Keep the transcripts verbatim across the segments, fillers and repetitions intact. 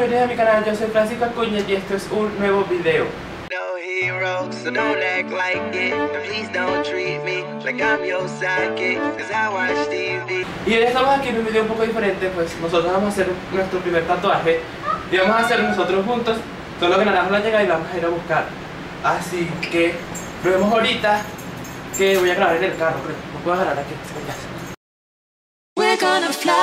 bienvenidos a mi canal, yo soy Francisco Acuña y esto es un nuevo video. Y hoy estamos aquí en un video un poco diferente, pues nosotros vamos a hacer nuestro primer tatuaje. Y vamos a hacer nosotros juntos, solo que Naranjo la llega y la vamos a ir a buscar. Así que nos vemos ahorita, que voy a grabar en el carro, pero no puedo dejar aquí. We're gonna fly.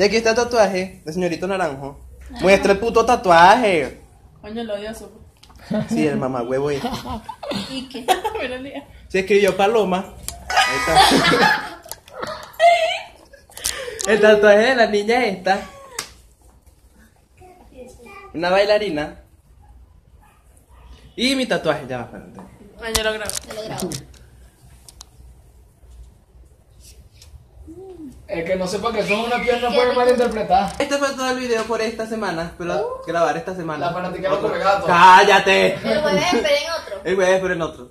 Y aquí está el tatuaje de señorito Naranjo. Ah. Muestra el puto tatuaje. Coño, lo odioso. Sí, el mamá huevo este. ¿Y qué? Se escribió Paloma. Ahí está. El tatuaje de la niña esta. Una bailarina. Y mi tatuaje, ya va, espérate. Ah, yo lo grabo. Yo lo grabo. El que no sepa que son una pierna puede malinterpretar. Este fue todo el video por esta semana. Espero uh, grabar esta semana. La fanática no come gato. ¡Cállate! El jueves esperen otro. El jueves esperen otro.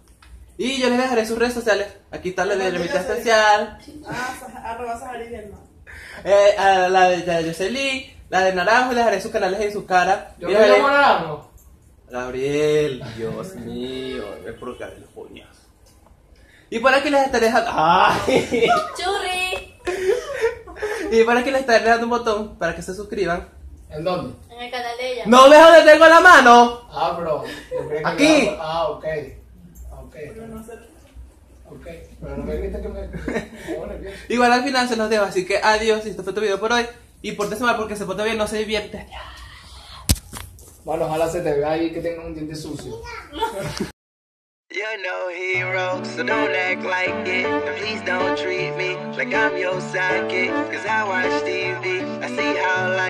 Y yo les dejaré sus redes sociales. Aquí está la de la mitad especial. Ah, arroba sahary del mar. Eh, a la de, de Jhoselyn, la de Naranjo, les dejaré sus canales y sus caras. Yo me llamo Naranjo. Gabriel, Dios mío, es por Gabriel Acuña. Y por aquí les estaré dejando. ¡Ay! ¡Churri! Y para que les estaré dejando un botón para que se suscriban. ¿En dónde? En el canal de ella. ¡No dejo de tengo la mano! Ah, bro. Aquí. Ah, ok. Ok. Pero no sé. Ok. Pero no me grita que me. Igual al final se los dejo, así que adiós. Esto fue tu video por hoy. Y pórtese mal porque se porta bien, no se divierte. Bueno, ojalá se te vea ahí que tenga un diente sucio. You're no hero, so don't act like it. Please don't treat me like I'm your sidekick, 'cause I watch